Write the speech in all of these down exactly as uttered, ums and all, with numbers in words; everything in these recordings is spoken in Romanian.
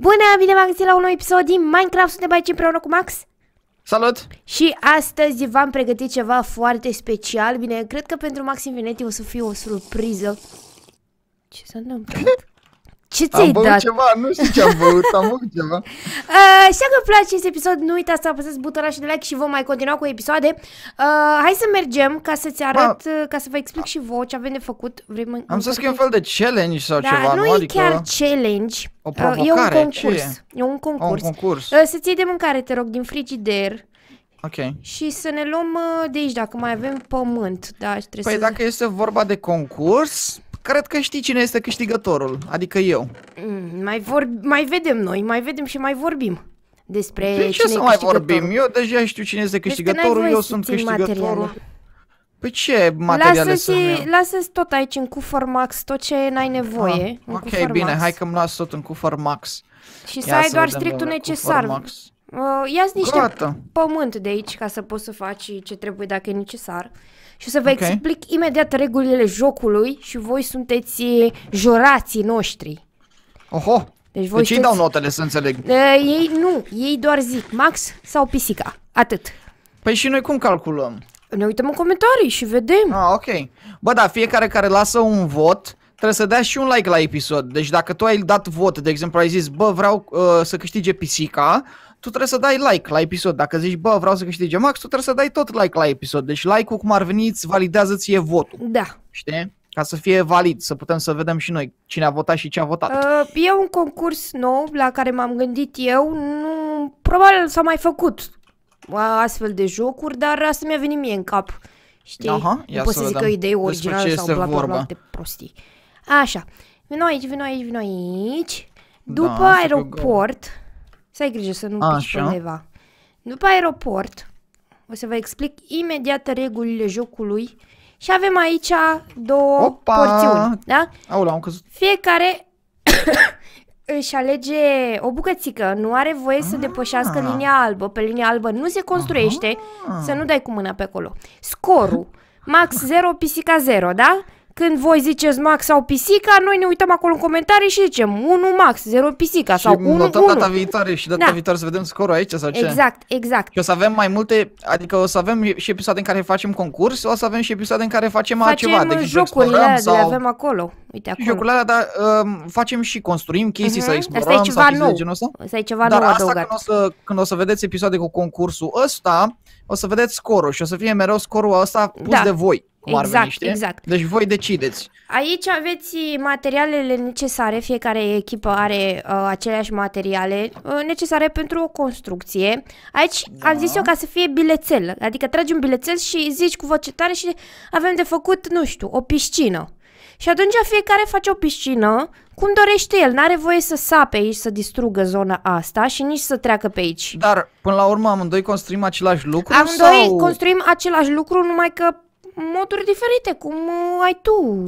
Bună, bine v-am găsit la un nou episod din Minecraft, suntem aici împreună cu Max. Salut! Și astăzi v-am pregătit ceva foarte special. Bine, cred că pentru Max Infinity o să fie o surpriză. Ce s-a întâmplat? Ce ți-ai dat? Am băut ceva, nu știu ce am băut, am băut ceva. Așa că îmi place acest episod, nu uitați să apăsați butonul și de like și vom mai continua cu episoade. Uh, hai să mergem ca să-ți arăt, Ma... ca să vă explic și voi ce avem de făcut. Vrei am zis că e un fel de challenge sau da, ceva. Nu, nu adică... e chiar challenge, o provocare. E un concurs. E? E un concurs. Un concurs. Uh, să-ți iei de mâncare, te rog, din frigider. Okay. Și să ne luăm uh, de aici, dacă mai avem pământ. Da, trebuie păi să... dacă este vorba de concurs... Cred că știi cine este câștigătorul, adică eu. Mm, mai, vor, mai vedem noi, mai vedem și mai vorbim despre de ce să mai vorbim? Eu deja știu cine este câștigătorul, eu sunt câștigătorul. Păi ce materiale sunt eu? Lasă-ți tot aici în cufăr Max, tot ce n-ai nevoie. Ah, ok, bine, Max. Hai că-mi las tot în cufăr Max. Și ia să ai doar strictul necesar. Uh, Ia-ți niște Gata. pământ de aici ca să poți să faci ce trebuie dacă e necesar. Și o să vă okay. explic imediat regulile jocului și voi sunteți jorații noștri. Oho, deci voi deci ei dau notele să înțeleg. Uh, ei nu, ei doar zic Max sau pisica, atât. Păi și noi cum calculăm? Ne uităm în comentarii și vedem. Ah, ok. Bă, da, fiecare care lasă un vot trebuie să dea și un like la episod. Deci dacă tu ai dat vot, de exemplu ai zis bă, vreau uh, să câștige pisica, tu trebuie să dai like la episod. Dacă zici, bă, vreau să câștige Max, tu trebuie să dai tot like la episod. Deci like-ul, cum ar veni, îți validează ție votul. Da. Știi? Ca să fie valid, să putem să vedem și noi cine a votat și ce a votat. Uh, e un concurs nou la care m-am gândit eu. Nu, probabil s-a mai făcut astfel de jocuri, dar asta mi-a venit mie în cap. Știi? Aha, nu pot să zic că e idee originală sau bla, bla, bla, de prostii. Așa. Vino aici, vino aici, vino aici. După da, aeroport... Să ai grijă să nu pici undeva. După aeroport, o să vă explic imediat regulile jocului și avem aici două Opa! porțiuni. Da? Aula, am căzut. Fiecare își alege o bucățică, nu are voie ah. să depășească linia albă. Pe linia albă nu se construiește, ah. să nu dai cu mâna pe acolo. Scorul, Max zero, pisica zero, da? Când voi ziceți Max sau pisica, noi ne uităm acolo în comentarii și zicem unu Max, zero pisica sau unu unu. Și notăm data viitoare și data da. viitoare să vedem scorul aici sau ce. Exact, exact. Și o să avem mai multe, adică o să avem și episoade în care facem concurs, o să avem și episoade în care facem, facem altceva. Facem jocurile alea, sau... le avem acolo. Uite acolo. Jocurile alea, dar um, facem și construim chestii uh-huh. sau explorăm. Asta e ceva nou. Asta e ceva dar nou asta adăugat. Când o, să, când o să vedeți episoade cu concursul ăsta, o să vedeți scorul și o să fie mereu scorul ăsta pus da. de voi. Cum exact, ar veni, exact. Deci voi decideți. Aici aveți materialele necesare, fiecare echipă are uh, aceleași materiale uh, necesare pentru o construcție. Aici da. am zis eu ca să fie bilețel, adică tragi un bilețel și zici cu voce tare și avem de făcut, nu știu, o piscină. Și atunci fiecare face o piscină cum dorește el, n-are voie să sape aici, să distrugă zona asta și nici să treacă pe aici. Dar până la urmă amândoi construim același lucru? Amândoi sau... construim același lucru, numai că moduri diferite, cum uh, ai tu.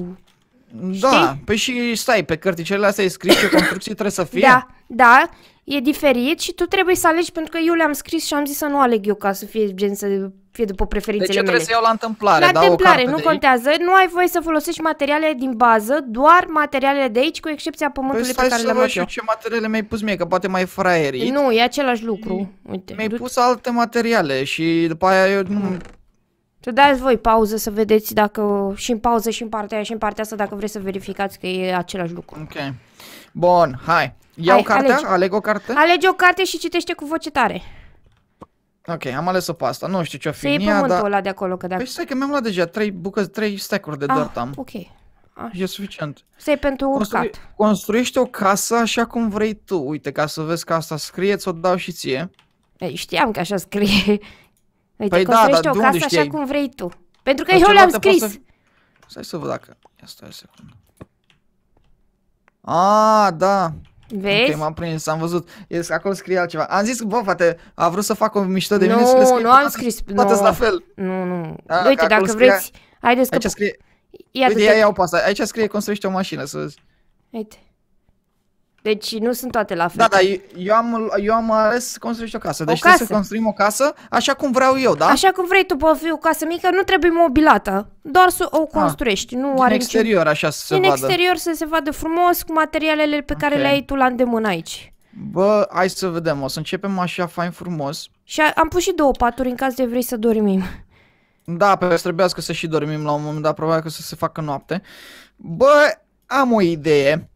Da, știi? Păi și stai, pe cărticele astea e scris ce construcții trebuie să fie. Da, da, e diferit și tu trebuie să alegi, pentru că eu le-am scris și am zis să nu aleg eu ca să fie gen să fie după preferințele deci, mele. Deci trebuie să iau la întâmplare. La da, întâmplare, nu contează, aici. nu ai voie să folosești materiale din bază, doar materialele de aici, cu excepția pământului păi, pe care le-am luat eu. Ce materiale mi-ai pus mie, că poate mai fraierii. Nu, e același lucru. Mi-ai pus alte materiale și după aia eu nu... Hmm. Să dați voi pauză să vedeți dacă și în pauză și în partea aia și în partea asta dacă vreți să verificați că e același lucru. Ok. Bun, hai. Iau hai, cartea? Alegi. Aleg o carte? Alege o carte și citește cu voce tare. Ok, am ales-o pe asta. Nu știu ce-o fi în ea, pământul dar... ăla de acolo. Că dacă... Păi stai că mi-am luat deja trei bucăți, trei stack-uri de ah, dirt am. Ok. Așa. E suficient. Să-i pentru urcat. Construi... Construiește o casă așa cum vrei tu. Uite, ca să vezi că asta scrie, ți-o dau și ție. Ei, știam că așa scrie. Uite, păi da, dar o casă știi? Așa cum vrei tu. Pentru că eu le-am scris. Să... Stai să văd dacă... Ia stai o secundă. A, da. Vezi? Okay, m-am prins, am văzut. Acolo scrie altceva. Am zis, bă, frate, a vrut să fac o mișto de no, mine să le scrie. Nu, nu am scris. Toate no. la fel. Nu, nu. Da, uite, dacă scrie... vreți... Haideți că... Aici scrie... Uite, ia, iau pe asta. Aici scrie construiește o mașină, să vezi. Uite. Deci nu sunt toate la fel. Da, da, eu am, eu am ales să construiești o casă. Deci o casă. Trebuie să construim o casă așa cum vreau eu, da? Așa cum vrei tu, poți fi o casă mică, nu trebuie mobilată. Doar să o construiești. Ah, nu din are exterior niciun... așa să se vadă. Din exterior să se vadă frumos cu materialele pe care okay. le ai tu la îndemână aici. Bă, hai să vedem, o să începem așa fain frumos. Și am pus și două paturi în caz de vrei să dormim. Da, pe trebuiască să și dormim la un moment dat, probabil că să se facă noapte. Bă, am o idee.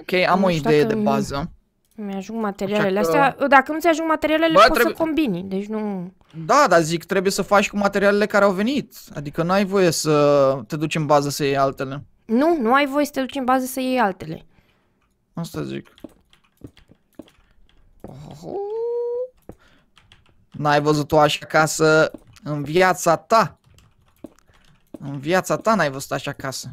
Ok, am nu o idee de bază. Mi-ajung materialele că... astea. Dacă nu ți-ajung materialele, bă, poți trebuie... să combini, deci nu... Da, dar zic, trebuie să faci cu materialele care au venit. Adică nu ai voie să te duci în bază să iei altele. Nu, nu ai voie să te duci în bază să iei altele. Asta zic. N-ai văzut-o așa casă în viața ta. În viața ta n-ai văzut așa casă.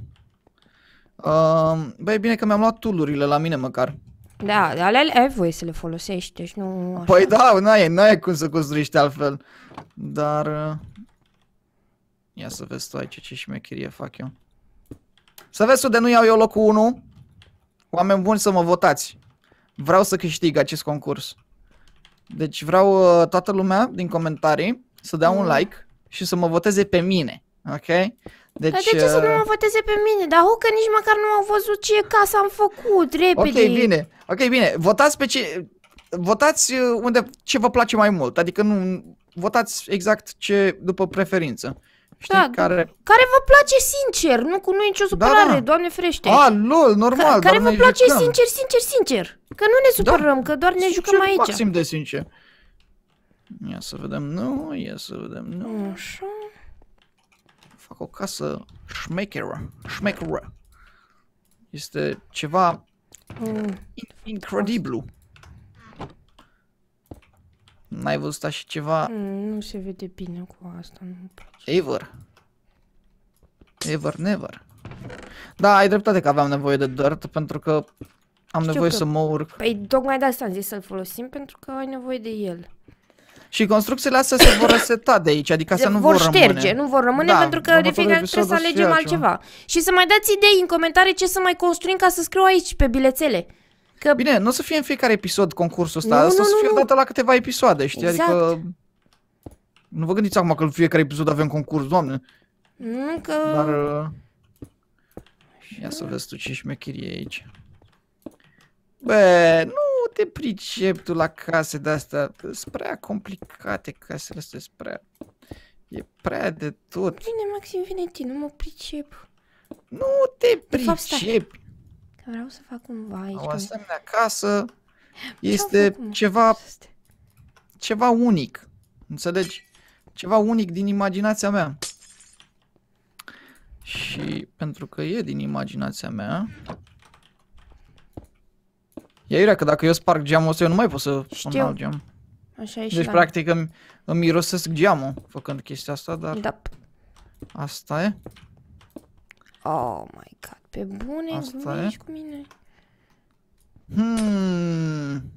Uh, Băi, bine că mi-am luat tool-urile la mine măcar. Da, alea ai voie să le folosești, deci nu așa. Păi da, n-ai, n-ai cum să construiești altfel. Dar... Uh, ia să vezi tu aici ce șmecherie fac eu. Să vezi tu de nu iau eu locul unu. Oameni buni, să mă votați. Vreau să câștig acest concurs. Deci vreau uh, toată lumea din comentarii să dea mm. un like și să mă voteze pe mine. Ok? Deci, dar de ce uh... să nu mă voteze pe mine? Dar ho, că nici măcar nu au văzut ce casă am făcut, repede. Ok, bine. Ok, bine. Votați pe ce... Votați unde ce vă place mai mult. Adică nu... Votați exact ce... după preferință. Știi, da, care... care vă place sincer, nu cu nu nicio supărare, da, da. Doamne ferește. A, lol, normal. Ca, care vă place jucăm. sincer, sincer, sincer. Că nu ne supărăm, da. Că doar ne sincer, jucăm aici. Maxim de sincer. Ia să vedem, nu, ia să vedem, nu. Așa. Fac o casă șmecheră, șmecheră. Este ceva mm. incredibil. N-ai văzut așa ceva? Mm, nu se vede bine cu asta, nu-mi place. Ever. Ever, never. Da, ai dreptate că aveam nevoie de dirt, pentru că am Știu nevoie că... să mă urc. Păi tocmai de asta am zis să-l folosim, pentru că ai nevoie de el. Și construcțiile astea se vor reseta de aici, adică astea nu vor, vor șterge, rămâne. nu vor rămâne, da, pentru că de fiecare trebuie să alegem altceva. Ceva. Și să mai dați idei în comentarii ce să mai construim ca să scriu aici pe bilețele. Că... Bine, nu o să fie în fiecare episod concursul ăsta, nu, asta nu, o să fie odată la câteva episoade, știi? Exact. Adică... Nu vă gândiți acum că în fiecare episod avem concurs, doamne. Nu, că... Dar... Ia să vezi tu ce șmecherie e aici. Bă, nu te pricep tu la case de-astea, sunt prea complicate casele astea, sunt prea... E prea de tot. Bine, Max Infinity, nu mă pricep. Nu te pricep. Că vreau să fac cumva aici. O asemenea casă este ceva, ceva unic, înțelegi? Ceva unic din imaginația mea. Și pentru că e din imaginația mea... Ia uite că dacă eu sparg geamul ăsta, eu nu mai pot să pun alt geam. Așa e și deci la practic îmi, îmi mirosesc geamul făcând chestia asta, dar... Da. Asta e. Oh my god. Pe bune, glumești cu mine. Hmm.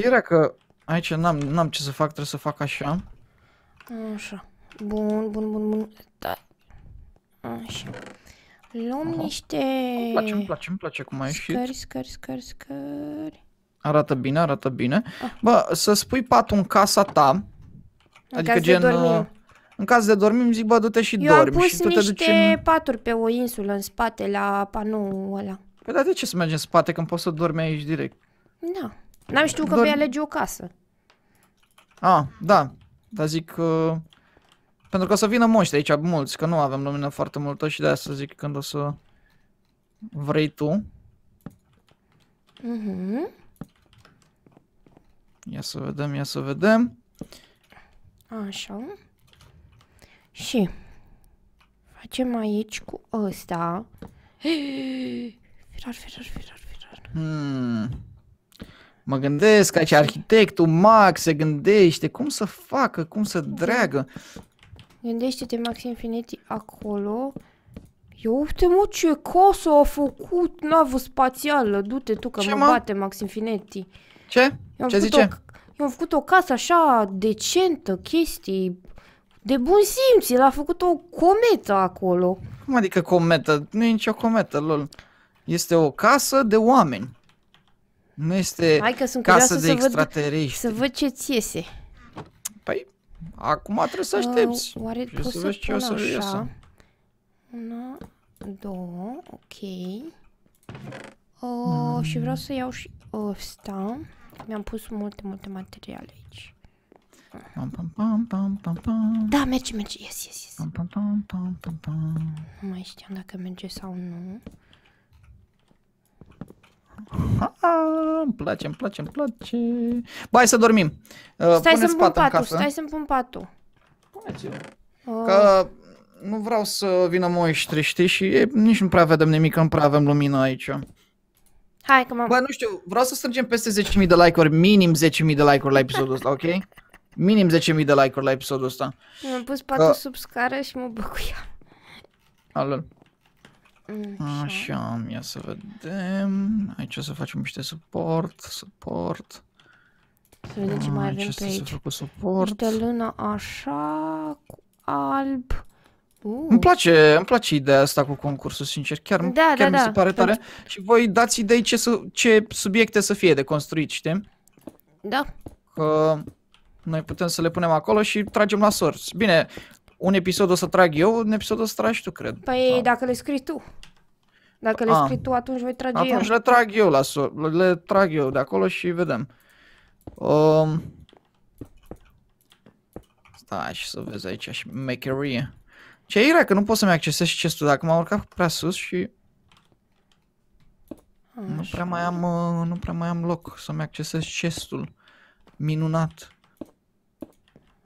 Era că aici n-am ce să fac, trebuie să fac așa. Așa. Bun, bun, bun, bun. Da. Așa. Luăm niște... Îmi place, îmi place, îmi place cum ai ieșit. Scări, scări, scări, scări. Arată bine, arată bine. Ah. Bă, să spui patul în casa ta. În adică gen... În caz de dormim, zic, bă, du-te și dormi. Eu am pus și tu niște te duci în... paturi pe o insulă în spate, la panoul ăla. Păi, dar de ce să mergi în spate când poți să dormi aici direct? Da. N-am știut că Dorm... vei alege o casă. Ah, da. Dar zic că... Pentru că o să vină moști aici mulți, că nu avem lumină foarte multă și de asta zic când o să vrei tu. Mm-hmm. Ia să vedem, ia să vedem. Așa. Și facem aici cu ăsta. Firar, firar, firar, firar. Hmm. Mă gândesc aici arhitectul Max se gândește cum să facă, cum să dreagă. Gândește-te, Max Infinity, acolo. Eu uite mă ce casă a făcut navă spațială. Du-te tu că ce, mă bate Max Infinity. Ce? Ce zice? Eu am făcut o casă așa decentă, chestii. De bun simț, el a făcut o cometă acolo. Cum adică cometă? Nu e nicio cometă, lol. Este o casă de oameni. Nu este Hai că sunt casă de extraterestri. Să văd ce ți iese. Păi, acum trebuie să aștepți. Uh, oare poți să pun așa? Iasă. Una, două, ok. Uh, Oh, și vreau să iau și ăsta. Mi-am pus multe, multe materiale aici. Pam, pam, pam, pam, pam, pam. Da, merge, merge, yes, yes, yes. Pam, pam, pam, pam, pam, pam. Nu mai știam dacă merge sau nu. Ha, îmi place, îmi place, îmi place. Băi, să dormim. Uh, stai să-mi pun patul, stai să-mi pun patul. Uh. Că nu vreau să vină moștri, știi, și e, nici nu prea vedem nimic, nu prea avem lumină aici. Hai că m-am... Bă, nu știu, vreau să strângem peste zece mii de like-uri, minim zece mii de like-uri la episodul ăsta, ok? Minim zece mii de like-uri la episodul ăsta. Mi-am pus patul uh. sub scară și mă băcuiam. Alăl. Așa. Așa, ia să vedem. Aici o să facem niște suport, suport. Să vedem ce mai avem pe aici. Niște lână așa, cu alb. Uh. Îmi place, îmi place ideea asta cu concursul, sincer, chiar, da, chiar da, mi se da. pare tare. Pentru... Și voi dați idei ce, să, ce subiecte să fie de construit, știi? Da. Că noi putem să le punem acolo și tragem la sorți. Bine, un episod o să trag eu, un episod o să tragi tu, cred. Păi da. Dacă le scrii tu. Dacă le A. scrii tu, atunci voi trage atunci eu. Atunci le trag eu la sorți, le trag eu de acolo și vedem. Um... Stai și să vezi aici și makerie. Ce era că nu pot să-mi accesez și chestul, dacă m-am urcat prea sus și... Așa. Nu prea mai am, nu prea mai am loc să-mi accesez chestul. Minunat.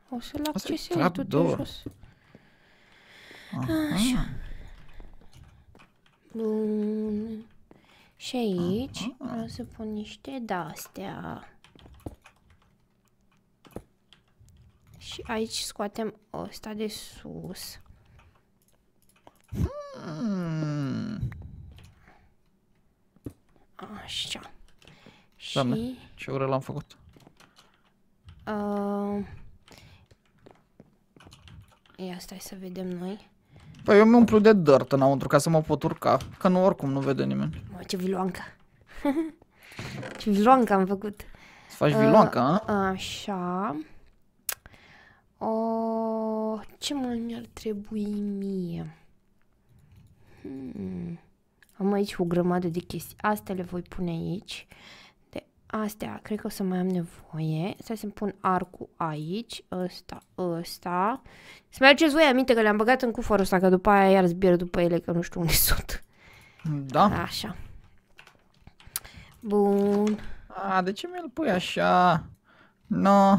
O să-l accesez, du-te jos. Așa. Bun. Și aici o să pun niște de-astea. Și aici scoatem ăsta de sus. Hmm. Așa. Doamne, și... ce ură l-am făcut? Uh... Ia stai să vedem noi. Păi eu mi umplu de dirt înăuntru ca să mă pot urca, că nu oricum nu vede nimeni. Mă, ce viloanca. Ce viloanca am făcut. Să faci viloanca, uh, a? Așa. Oh, ce mai mi-ar trebui mie? Hmm. Am aici o grămadă de chestii. Astea le voi pune aici. De astea cred că o să mai am nevoie. Stai să-mi pun arcul aici. Ăsta, ăsta. Să mai aduceți voi aminte că le-am băgat în cuforul ăsta, că după aia iar zbier după ele, că nu știu unde sunt. Da? Așa. Bun. A, de ce mi-l pui așa? No.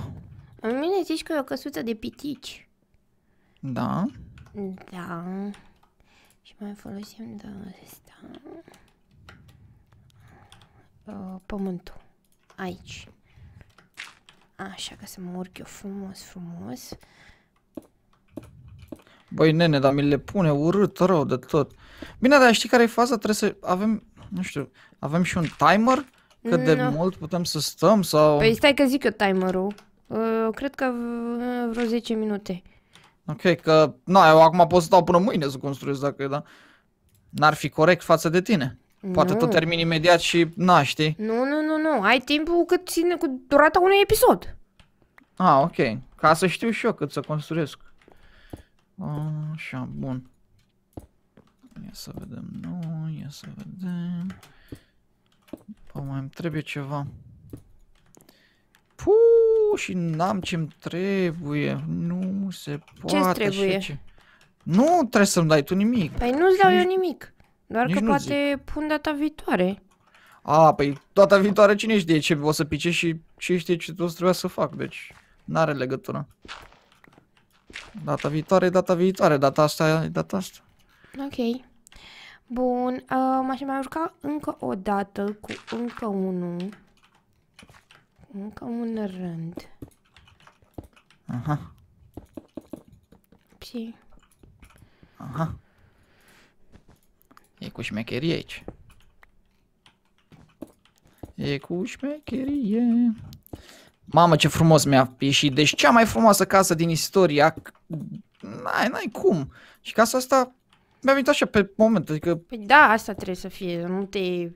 În mine zici că e o căsuță de pitici. Da? Da. Și mai folosim de asta. Uh, pământul. Aici. Așa, ca să mă urc eu frumos, frumos. Băi, nene, dar mi le pune urât rău de tot. Bine, dar știi care e faza? Trebuie să avem, nu știu, avem și un timer? Cât no. de mult putem să stăm sau... Păi stai că zic eu timerul. Uh, cred că vreo zece minute. Ok, că, na, eu acum pot să stau până mâine să construiesc, dacă e, da. N-ar fi corect față de tine. Poate nu. Tu termini imediat și, na, știi? Nu, nu, nu, nu, ai timpul cât ține cu durata unui episod. Ah, ok, ca să știu și eu cât să construiesc. Așa, bun. Ia să vedem, nu, ia să vedem. Păi mai îmi trebuie ceva. Puuu, și n-am ce-mi trebuie, nu se poate. Ce-ți trebuie? Ce... Nu trebuie să-mi dai tu nimic. Păi nu-ți dau nici... eu nimic, doar nici că poate zic. Pun data viitoare. A, păi data viitoare cine știe ce o să pice și ce știe ce o să trebuia să fac, deci n-are legătură. Data viitoare, data viitoare, data asta e data asta. Ok. Bun, uh, m-aș mai urca încă o dată cu încă unul. Încă un rând. Aha. Și... Aha. E cu șmecherie aici. E cu șmecherie. Mamă, ce frumos mi-a ieșit. Deci cea mai frumoasă casă din istoria. N-ai, n-ai cum. Și casa asta mi-a venit așa pe moment. Adică... Păi da, asta trebuie să fie. Nu te...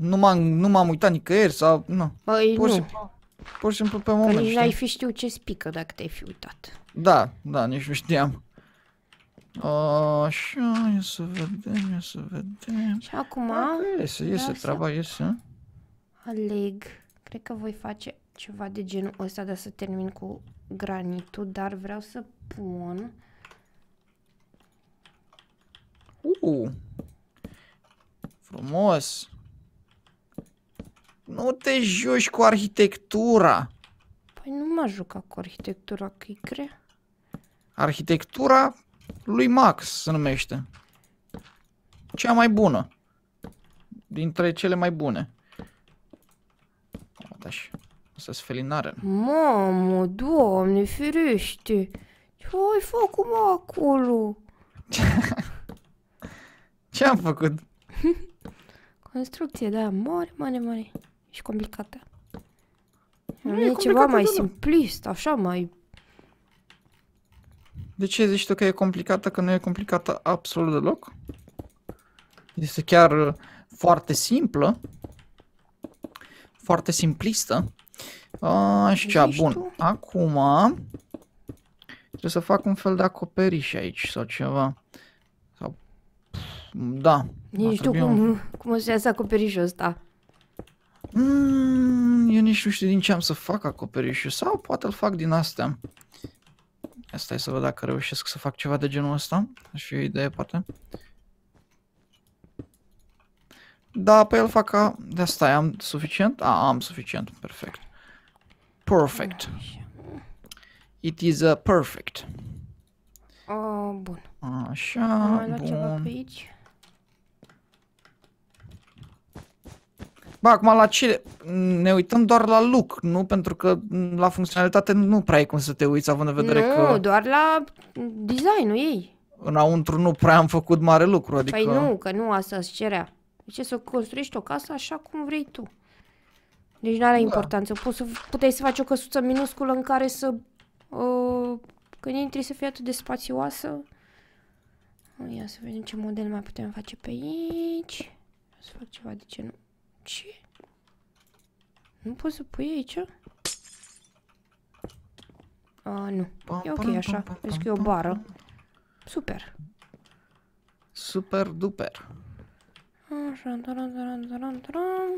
Nu m-am uitat nicăieri sau... Nu. Băi, pur, nu. Simplu, pur și simplu pe moment, nici n-ai fi știut ce spică dacă te-ai fi uitat. Da, da, nici nu știam. Așa, ia să vedem, ia să vedem. Și acum... Iese, iese, treaba, iese. aleg, cred că voi face ceva de genul ăsta, dar să termin cu granitul, dar vreau să pun... Uh, frumos! Nu te joci cu arhitectura! Păi nu mă joc cu arhitectura, că-i grea. Arhitectura lui Max se numește. Cea mai bună. Dintre cele mai bune. Așa. Asta e felinare. Mamă, Doamne, ferește! Ce-ai făcut, mă, acolo? Ce-am făcut? Construcție, da, mare, mare, mare. Și complicată. Nu e, e ceva mai simplist, așa, mai... De ce zici tu că e complicată, că nu e complicată absolut deloc? Este chiar foarte simplă. Foarte simplistă. Așa, bun. Tu? Acum trebuie să fac un fel de acoperiș aici sau ceva. Sau... Da. Nici tu cum, cum o să iasă acoperișul ăsta. Mm, eu nici nu știu din ce am să fac acoperișul. Sau poate îl fac din astea. Asta e să văd dacă reușesc să fac ceva de genul ăsta. Aș fi o idee, poate. Da, pe el fac ca... De asta am suficient? A, am suficient. Perfect. Perfect. It is a perfect. Oh, bun. Așa, am mai luat ceva pe aici. Ba, acum la ce? Ne uităm doar la look, nu? Pentru că la funcționalitate nu prea e cum să te uiți, având în vedere nu, că... Nu, doar la design-ul ei. Înăuntru nu prea am făcut mare lucru, adică... Păi nu, că nu asta îți cerea. Deci să construiești o casă așa cum vrei tu. Deci n-are da. importanță. Poți să, puteai să faci o căsuță minusculă în care să... Uh, când intri să fie atât de spațioasă. Ia să vedem ce model mai putem face pe aici. O să fac ceva de genul. Ce? Nu poți să pui aici? A, nu. E ok așa. Vezi că e o bară. Super. Super duper. Așa, taran, taran, taran, taran.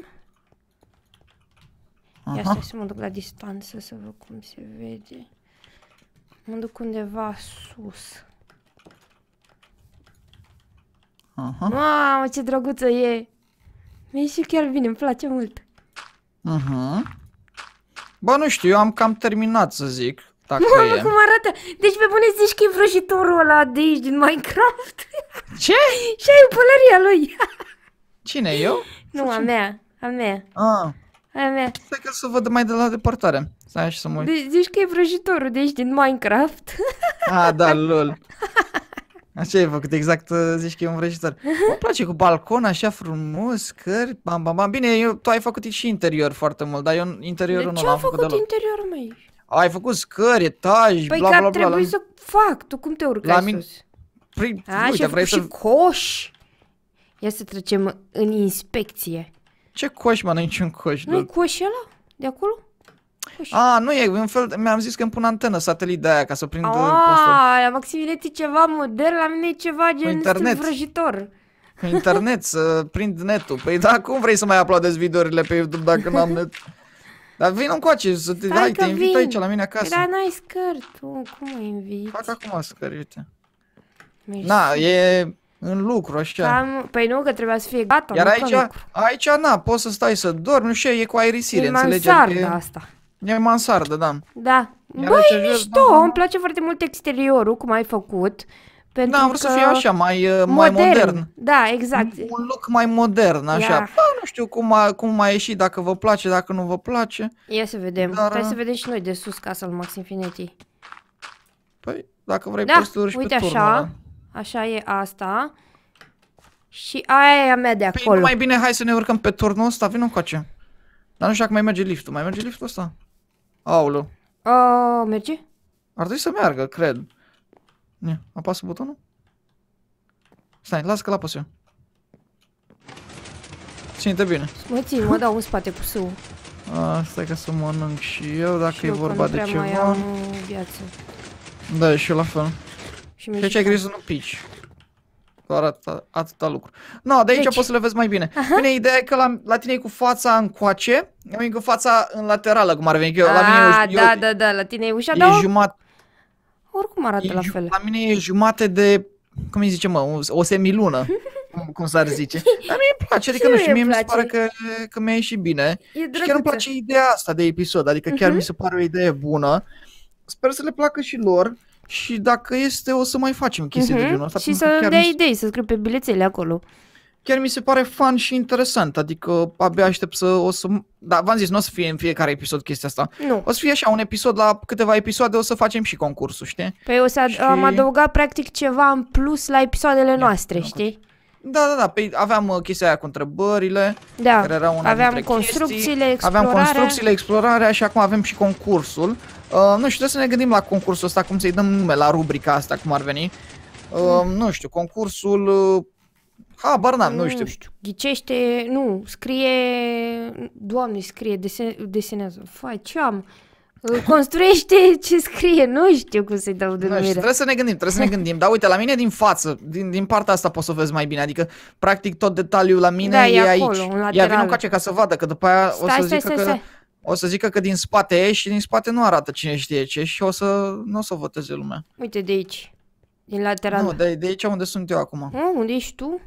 Ia stai să mă duc la distanță să văd cum se vede. Mă duc undeva sus. Aha. Mamă, ce drăguță e! Mi-e și chiar bine, îmi place mult. Uh-huh. Bă, nu știu, eu am cam terminat să zic. Dacă Mamă, e. cum arată! Deci pe bune zici că e vrăjitorul ăla de aici din Minecraft? Ce? Și ai pălăria lui. Cine, eu? Nu, a mea, a mea. Ah. A mea. Stai că să văd mai de la departare. Stai așa să mă uit. De zici că e vrăjitorul de aici din Minecraft. Ah, da, lol. Așa ai făcut, exact, zici că e un vrăjitor. Îmi place cu balcon, așa frumos, cări, bam, bam, bam. Bine, eu, tu ai făcut și interior foarte mult, dar eu interiorul nu l-am făcut deloc. De ce am făcut interiorul meu? Ai făcut scări, etaj, bla, bla, bla. Păi că ar trebui să fac, tu cum te urcai sus? A, și ai făcut și coș. Ia să trecem în inspecție. Ce coș, mă, n-ai niciun coș. Nu-i coș ăla? De acolo? A, nu e, un fel, mi-am zis că îmi pun antenă satelit de aia ca să prind postul. A, la Max Infinity ceva modern, la mine e ceva gen vrăjitor. Cu internet, să prind netul. Păi da, cum vrei să mai uploadezi videourile pe YouTube dacă n-am net? Dar vin încoace, să te, hai, te invit aici la mine acasă. Dar n-ai scări tu, cum mă inviți? Fac acum scări, uite. Na, e în lucru, așa. Am, păi nu, că trebuia să fie gata. Iar aici, aici, na, poți să stai să dormi, nu știu, e cu aerisire, înțelegi? E asta. E mansardă, da. Da. Băi, mișto, da, îmi place foarte mult exteriorul, cum ai făcut. Pentru da, am vrut că... să fie așa, mai modern. Mai modern. Da, exact. Un look mai modern, așa. Yeah. Da, nu știu cum a, cum a ieșit, dacă vă place, dacă nu vă place. Ia să vedem. Dar... Hai să vedem și noi de sus casa lui Max Infinity. Păi, dacă vrei, da, poți să urci pe turnul ăla. Așa e asta. Și aia e a mea de acolo. Păi, mai bine, hai să ne urcăm pe turnul ăsta, vino încoace. Dar nu știu dacă mai merge liftul. Mai merge liftul ăsta? Aulă. Uh, merge? Ar trebui să meargă, cred. Ia, apasă butonul? Stai, las că l-apăs eu. Ține-te bine. Mă țin, mă dau în spate cu sâul. Stai că să mănânc și eu, dacă și e eu vorba de ceva. Mai am viață. Da, și eu la fel. Și, și aici ai grijă să nu pici. doar atâta, atâta lucru. No, de aici deci. Poți să le vezi mai bine. Aha. Bine, ideea e că la, la tine e cu fața încoace, eu e cu fața în laterală, cum ar veni. Eu, a, la mine e, eu, da, da, da, la tine e ușa, e da, jumate, oricum arată e, la fel. La mine e jumate de, cum îi zice, mă, o semilună. Cum s-ar zice. Dar mie îmi place, adică nu știu, mie mi se pare că, că mi-a ieșit bine. Și chiar îmi place ideea asta de episod, adică chiar uh-huh. mi se pare o idee bună. Sper să le placă și lor și dacă este o să mai facem chestii uh-huh. de genul ăsta. Și să dea idei, se... să scrii pe bilețele acolo. Chiar mi se pare fun și interesant, adică abia aștept să o să... Da, v-am zis, nu o să fie în fiecare episod chestia asta. Nu. O să fie așa, un episod, la câteva episoade o să facem și concursul, știi? Păi o să ad și... am adăugat practic ceva în plus la episoadele noastre, da, știi? Da, da, da, păi aveam chestia aia cu întrebările, da, care era una aveam dintre construcțiile, chestii, explorarea. Aveam construcțiile, explorarea și acum avem și concursul. Uh, nu știu, trebuie să ne gândim la concursul ăsta, cum să-i dăm nume la rubrica asta, cum ar veni. Uh, mm. Nu știu, concursul... Uh, habar n-am, nu, nu știu. știu. Ghicește, nu, scrie... Doamne, scrie, desen, desenează. Fai, ce am... Construiește ce scrie, nu știu cum să-i dau denumirea. Trebuie să ne gândim, trebuie să ne gândim. Dar uite, la mine din față, din, din partea asta poți să o vezi mai bine. Adică, practic, tot detaliul la mine da, e, e acolo, aici. Ia vină încoace ca să vadă, că după aia stai, o, să stai, stai, că, stai. o să zică că din spate e și din spate nu arată cine știe ce și o să, nu o să voteze lumea. Uite de aici, din lateral. Nu, de, de aici unde sunt eu acum. A, unde ești tu?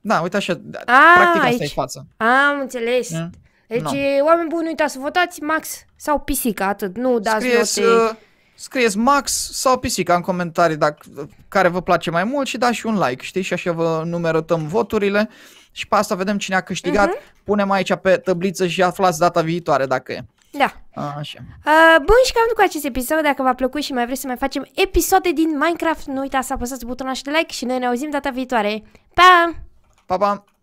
Da, uite așa, a, practic aici. Asta e fața. Am înțeles. Mm? Deci, no. Oameni buni, nu uitați să votați Max sau Pisica, atât, nu dați scrieți, note. Scrieți Max sau Pisica în comentarii dacă, care vă place mai mult și dați și un like, știi? Și așa vă numerotăm voturile și pe asta vedem cine a câștigat. Uh-huh. Punem aici pe tăbliță și aflați data viitoare dacă e. Da. Așa. Uh, bun, și cam cu acest episod, dacă v-a plăcut și mai vreți să mai facem episoade din Minecraft, nu uitați să apăsați butonul de like și noi ne auzim data viitoare. Pa! Pa, pa!